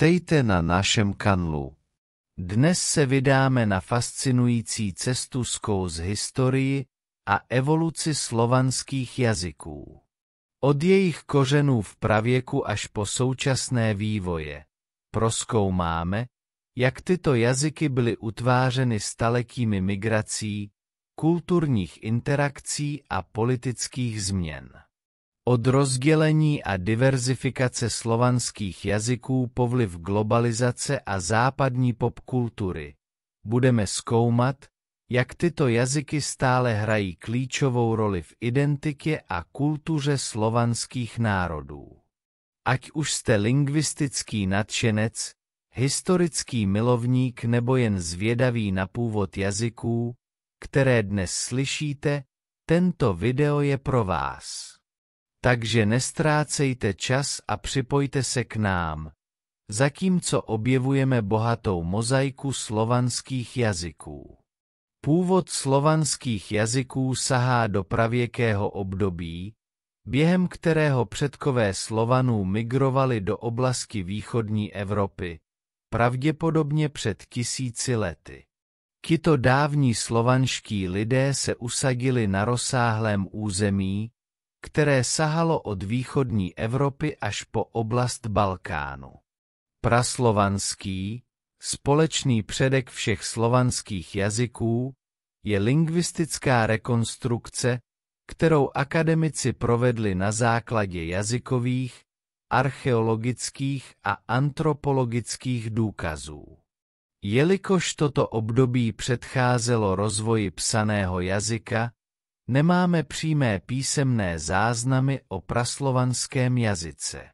Vítejte na našem kanálu. Dnes se vydáme na fascinující cestu skrz historii a evoluci slovanských jazyků. Od jejich kořenů v pravěku až po současné vývoje. Prozkoumáme, jak tyto jazyky byly utvářeny staletími migrací, kulturních interakcí a politických změn. Od rozdělení a diverzifikace slovanských jazyků po vliv globalizace a západní popkultury budeme zkoumat, jak tyto jazyky stále hrají klíčovou roli v identitě a kultuře slovanských národů. Ať už jste lingvistický nadšenec, historický milovník nebo jen zvědavý na původ jazyků, které dnes slyšíte, tento video je pro vás. Takže neztrácejte čas a připojte se k nám, zatímco objevujeme bohatou mozaiku slovanských jazyků. Původ slovanských jazyků sahá do pravěkého období, během kterého předkové Slovanů migrovali do oblasti východní Evropy, pravděpodobně před 1000 lety. Tito dávní slovanští lidé se usadili na rozsáhlém území, které sahalo od východní Evropy až po oblast Balkánu. Praslovanský, společný předek všech slovanských jazyků, je lingvistická rekonstrukce, kterou akademici provedli na základě jazykových, archeologických a antropologických důkazů. Jelikož toto období předcházelo rozvoji psaného jazyka, nemáme přímé písemné záznamy o praslovanském jazyce.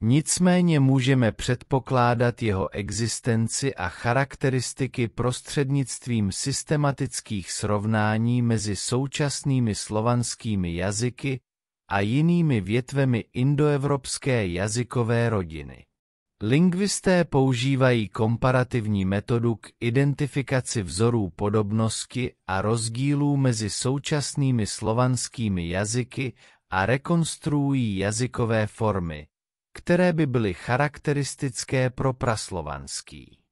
Nicméně můžeme předpokládat jeho existenci a charakteristiky prostřednictvím systematických srovnání mezi současnými slovanskými jazyky a jinými větvemi indoevropské jazykové rodiny. Lingvisté používají komparativní metodu k identifikaci vzorů podobnosti a rozdílů mezi současnými slovanskými jazyky a rekonstruují jazykové formy, které by byly charakteristické pro praslovanský.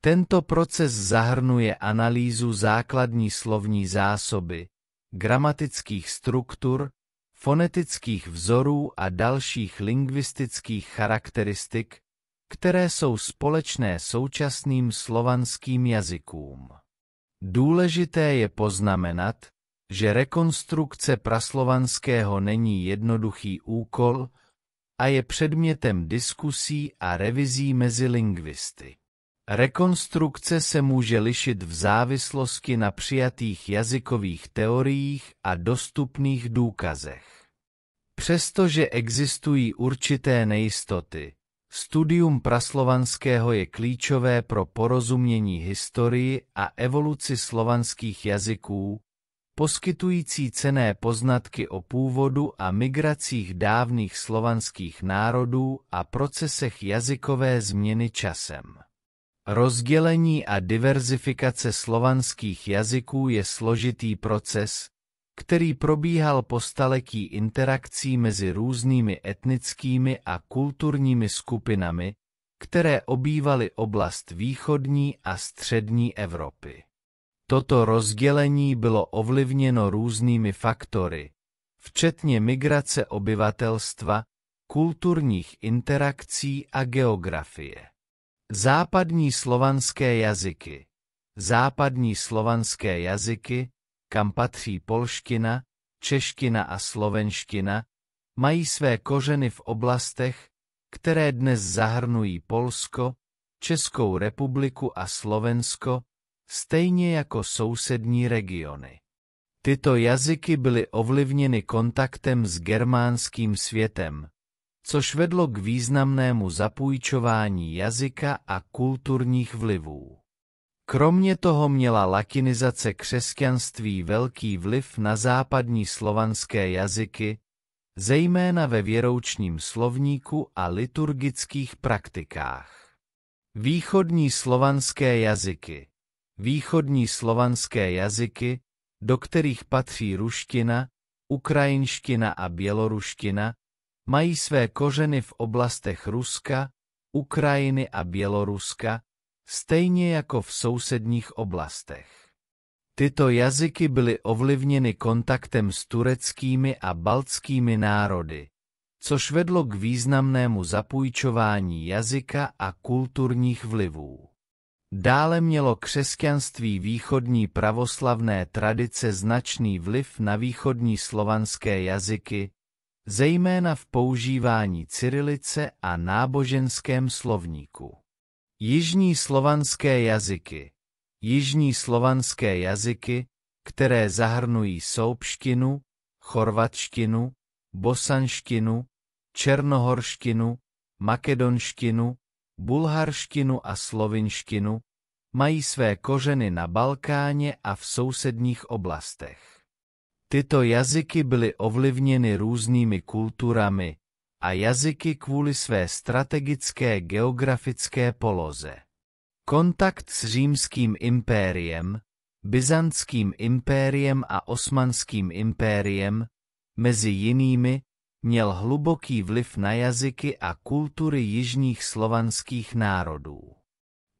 Tento proces zahrnuje analýzu základní slovní zásoby, gramatických struktur, fonetických vzorů a dalších lingvistických charakteristik, které jsou společné současným slovanským jazykům. Důležité je poznamenat, že rekonstrukce praslovanského není jednoduchý úkol a je předmětem diskusí a revizí mezi lingvisty. Rekonstrukce se může lišit v závislosti na přijatých jazykových teoriích a dostupných důkazech. Přestože existují určité nejistoty, studium praslovanského je klíčové pro porozumění historii a evoluci slovanských jazyků, poskytující cenné poznatky o původu a migracích dávných slovanských národů a procesech jazykové změny časem. Rozdělení a diverzifikace slovanských jazyků je složitý proces, který probíhal po staletí interakcí mezi různými etnickými a kulturními skupinami, které obývaly oblast východní a střední Evropy. Toto rozdělení bylo ovlivněno různými faktory, včetně migrace obyvatelstva, kulturních interakcí a geografie. Západní slovanské jazyky. Západní slovanské jazyky, kam patří polština, čeština a slovenština, mají své kořeny v oblastech, které dnes zahrnují Polsko, Českou republiku a Slovensko, stejně jako sousední regiony. Tyto jazyky byly ovlivněny kontaktem s germánským světem, což vedlo k významnému zapůjčování jazyka a kulturních vlivů. Kromě toho měla latinizace křesťanství velký vliv na západní slovanské jazyky, zejména ve věroučním slovníku a liturgických praktikách. Východní slovanské jazyky. Východní slovanské jazyky, do kterých patří ruština, ukrajinština a běloruština, mají své kořeny v oblastech Ruska, Ukrajiny a Běloruska, stejně jako v sousedních oblastech. Tyto jazyky byly ovlivněny kontaktem s tureckými a baltskými národy, což vedlo k významnému zapůjčování jazyka a kulturních vlivů. Dále mělo křesťanství východní pravoslavné tradice značný vliv na východní slovanské jazyky, zejména v používání cyrilice a náboženském slovníku. Jižní slovanské jazyky, které zahrnují soubštinu, chorvatštinu, bosanštinu, černohorštinu, makedonštinu, bulharštinu a slovinštinu, mají své kořeny na Balkáně a v sousedních oblastech. Tyto jazyky byly ovlivněny různými kulturami a jazyky kvůli své strategické geografické poloze. Kontakt s Římským impériem, Byzantským impériem a Osmanským impériem, mezi jinými, měl hluboký vliv na jazyky a kultury jižních slovanských národů.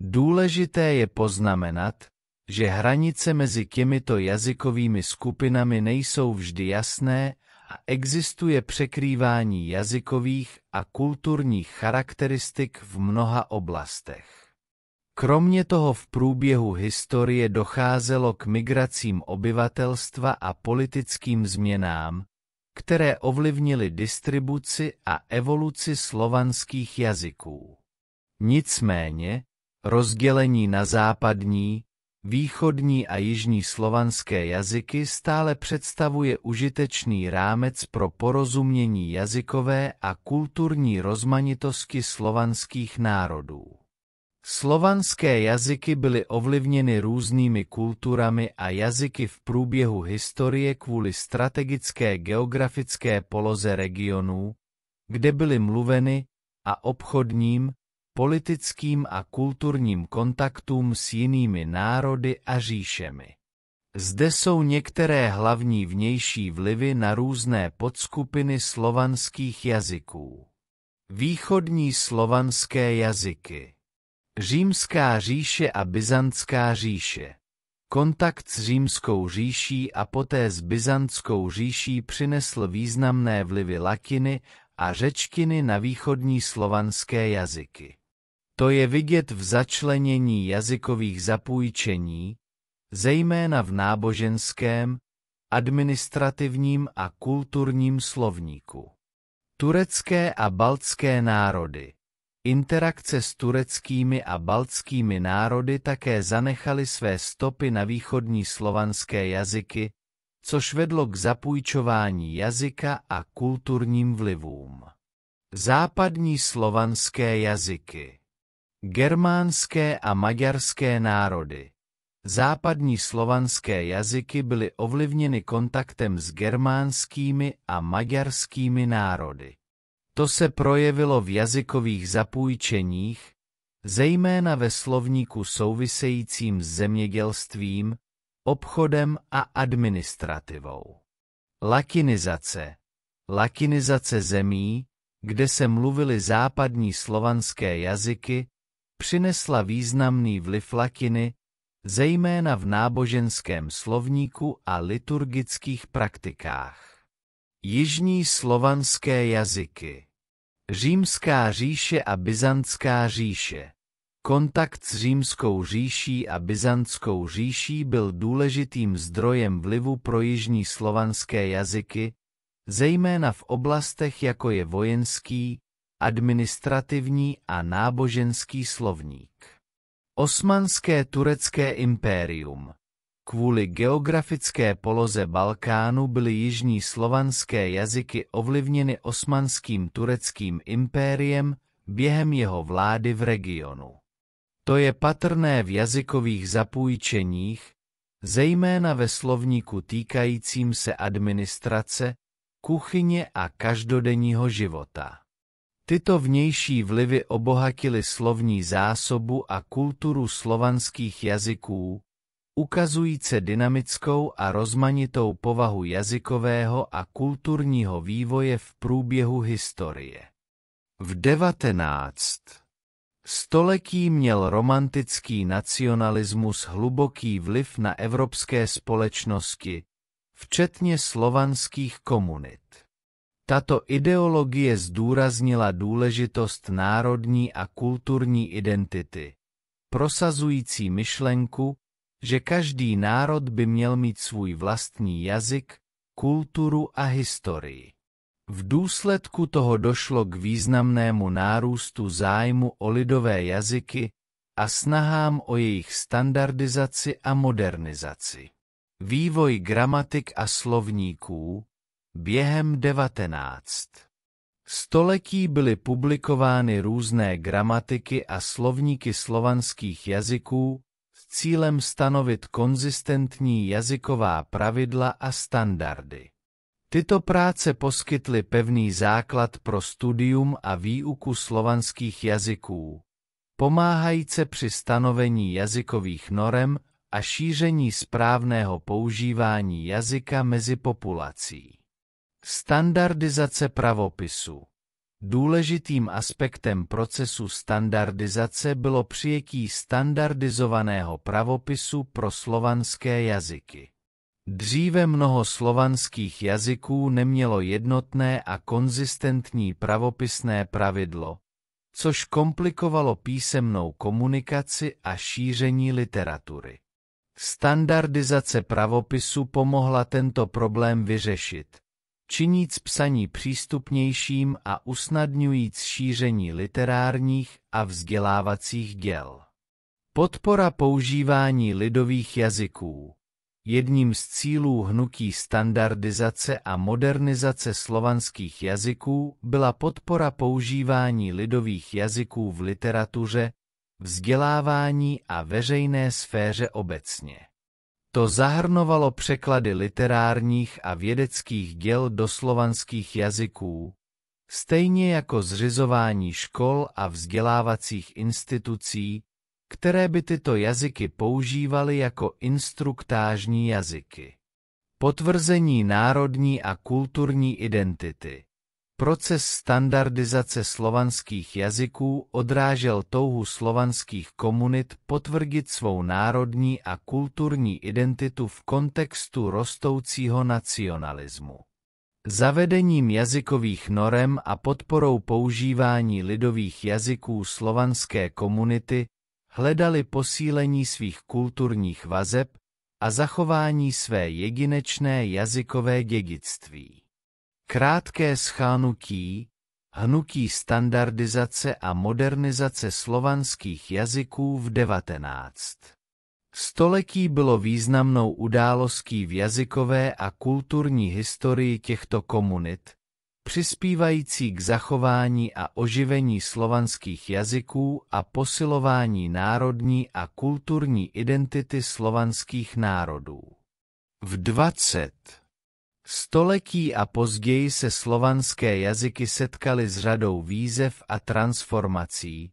Důležité je poznamenat, že hranice mezi těmito jazykovými skupinami nejsou vždy jasné a existuje překrývání jazykových a kulturních charakteristik v mnoha oblastech. Kromě toho v průběhu historie docházelo k migracím obyvatelstva a politickým změnám, které ovlivnily distribuci a evoluci slovanských jazyků. Nicméně, rozdělení na západní, východní a jižní slovanské jazyky stále představuje užitečný rámec pro porozumění jazykové a kulturní rozmanitosti slovanských národů. Slovanské jazyky byly ovlivněny různými kulturami a jazyky v průběhu historie kvůli strategické geografické poloze regionů, kde byly mluveny, a obchodním, politickým a kulturním kontaktům s jinými národy a říšemi. Zde jsou některé hlavní vnější vlivy na různé podskupiny slovanských jazyků. Východní slovanské jazyky. Římská říše a Byzantská říše. Kontakt s Římskou říší a poté s Byzantskou říší přinesl významné vlivy latiny a řečtiny na východní slovanské jazyky. To je vidět v začlenění jazykových zapůjčení, zejména v náboženském, administrativním a kulturním slovníku. Turecké a baltské národy. Interakce s tureckými a baltskými národy také zanechaly své stopy na východní slovanské jazyky, což vedlo k zapůjčování jazyka a kulturním vlivům. Západní slovanské jazyky. Germánské a maďarské národy. Západní slovanské jazyky byly ovlivněny kontaktem s germánskými a maďarskými národy. To se projevilo v jazykových zapůjčeních, zejména ve slovníku souvisejícím s zemědělstvím, obchodem a administrativou. Latinizace. Latinizace zemí, kde se mluvily západní slovanské jazyky, přinesla významný vliv latiny, zejména v náboženském slovníku a liturgických praktikách. Jižní slovanské jazyky. Římská říše a Byzantská říše. Kontakt s Římskou říší a Byzantskou říší byl důležitým zdrojem vlivu pro jižní slovanské jazyky, zejména v oblastech jako je vojenský, administrativní a náboženský slovník. Osmanské turecké impérium. Kvůli geografické poloze Balkánu byly jižní slovanské jazyky ovlivněny osmanským tureckým impériem během jeho vlády v regionu. To je patrné v jazykových zapůjčeních, zejména ve slovníku týkajícím se administrace, kuchyně a každodenního života. Tyto vnější vlivy obohatily slovní zásobu a kulturu slovanských jazyků, ukazující dynamickou a rozmanitou povahu jazykového a kulturního vývoje v průběhu historie. V 19. Století měl romantický nacionalismus hluboký vliv na evropské společnosti, včetně slovanských komunit. Tato ideologie zdůraznila důležitost národní a kulturní identity, prosazující myšlenku, že každý národ by měl mít svůj vlastní jazyk, kulturu a historii. V důsledku toho došlo k významnému nárůstu zájmu o lidové jazyky a snahám o jejich standardizaci a modernizaci. Vývoj gramatik a slovníků během 19. století byly publikovány různé gramatiky a slovníky slovanských jazyků s cílem stanovit konzistentní jazyková pravidla a standardy. Tyto práce poskytly pevný základ pro studium a výuku slovanských jazyků, pomáhající při stanovení jazykových norem a šíření správného používání jazyka mezi populací. Standardizace pravopisu. Důležitým aspektem procesu standardizace bylo přijetí standardizovaného pravopisu pro slovanské jazyky. Dříve mnoho slovanských jazyků nemělo jednotné a konzistentní pravopisné pravidlo, což komplikovalo písemnou komunikaci a šíření literatury. Standardizace pravopisu pomohla tento problém vyřešit, činíc psaní přístupnějším a usnadňujíc šíření literárních a vzdělávacích děl. Podpora používání lidových jazyků. Jedním z cílů hnutí standardizace a modernizace slovanských jazyků byla podpora používání lidových jazyků v literatuře, vzdělávání a veřejné sféře obecně. To zahrnovalo překlady literárních a vědeckých děl do slovanských jazyků, stejně jako zřizování škol a vzdělávacích institucí, které by tyto jazyky používaly jako instruktážní jazyky. Potvrzení národní a kulturní identity. Proces standardizace slovanských jazyků odrážel touhu slovanských komunit potvrdit svou národní a kulturní identitu v kontextu rostoucího nacionalismu. Zavedením jazykových norem a podporou používání lidových jazyků slovanské komunity hledali posílení svých kulturních vazeb a zachování své jedinečné jazykové dědictví. Krátké shrnutí. Hnutí standardizace a modernizace slovanských jazyků v 19. století bylo významnou událostí v jazykové a kulturní historii těchto komunit, přispívající k zachování a oživení slovanských jazyků a posilování národní a kulturní identity slovanských národů. V 20. století a později se slovanské jazyky setkaly s řadou výzev a transformací,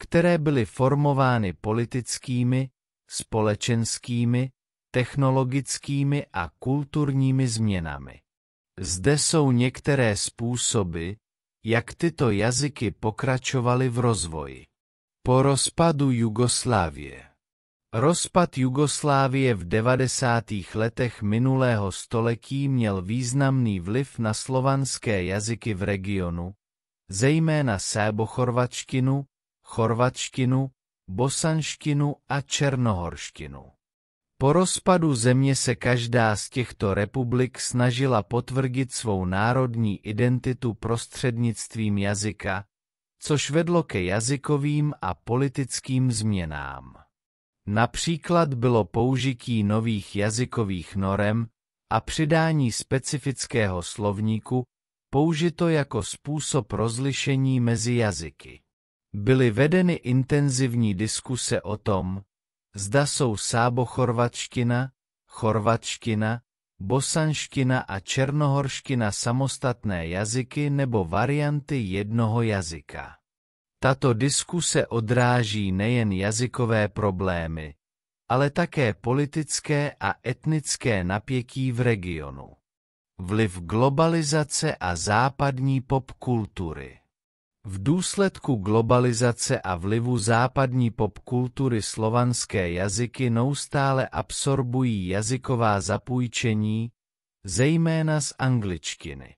které byly formovány politickými, společenskými, technologickými a kulturními změnami. Zde jsou některé způsoby, jak tyto jazyky pokračovaly v rozvoji. Po rozpadu Jugoslávie. Rozpad Jugoslávie v 90. letech minulého století měl významný vliv na slovanské jazyky v regionu, zejména serbochorvatštinu, chorvatštinu, bosanštinu a černohorštinu. Po rozpadu země se každá z těchto republik snažila potvrdit svou národní identitu prostřednictvím jazyka, což vedlo ke jazykovým a politickým změnám. Například bylo použití nových jazykových norem a přidání specifického slovníku použito jako způsob rozlišení mezi jazyky. Byly vedeny intenzivní diskuse o tom, zda jsou serbochorvatština, chorvatština, bosanština a černohorština samostatné jazyky nebo varianty jednoho jazyka. Tato diskuse odráží nejen jazykové problémy, ale také politické a etnické napětí v regionu. Vliv globalizace a západní popkultury. V důsledku globalizace a vlivu západní popkultury slovanské jazyky neustále absorbují jazyková zapůjčení, zejména z angličtiny.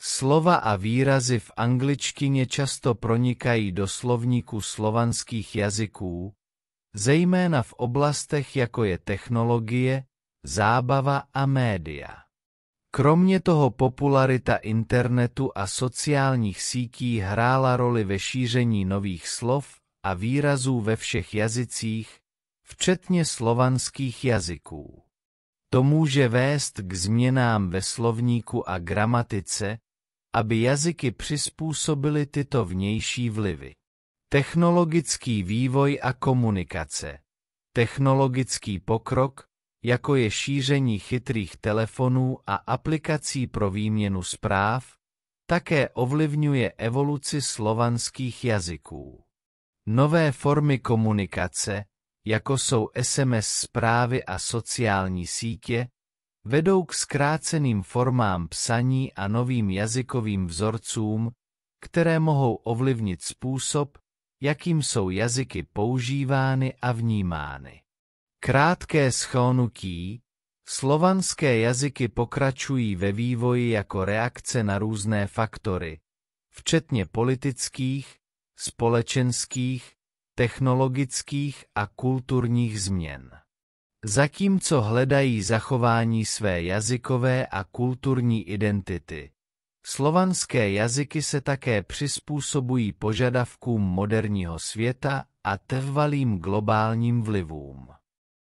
Slova a výrazy v angličtině často pronikají do slovníku slovanských jazyků, zejména v oblastech jako je technologie, zábava a média. Kromě toho popularita internetu a sociálních sítí hrála roli ve šíření nových slov a výrazů ve všech jazycích, včetně slovanských jazyků. To může vést k změnám ve slovníku a gramatice, aby jazyky přizpůsobily tyto vnější vlivy. Technologický vývoj a komunikace. Technologický pokrok, jako je šíření chytrých telefonů a aplikací pro výměnu zpráv, také ovlivňuje evoluci slovanských jazyků. Nové formy komunikace, jako jsou SMS zprávy a sociální sítě, vedou k zkráceným formám psaní a novým jazykovým vzorcům, které mohou ovlivnit způsob, jakým jsou jazyky používány a vnímány. Krátké shrnutí. Slovanské jazyky pokračují ve vývoji jako reakce na různé faktory, včetně politických, společenských, technologických a kulturních změn. Zatímco hledají zachování své jazykové a kulturní identity, slovanské jazyky se také přizpůsobují požadavkům moderního světa a trvalým globálním vlivům.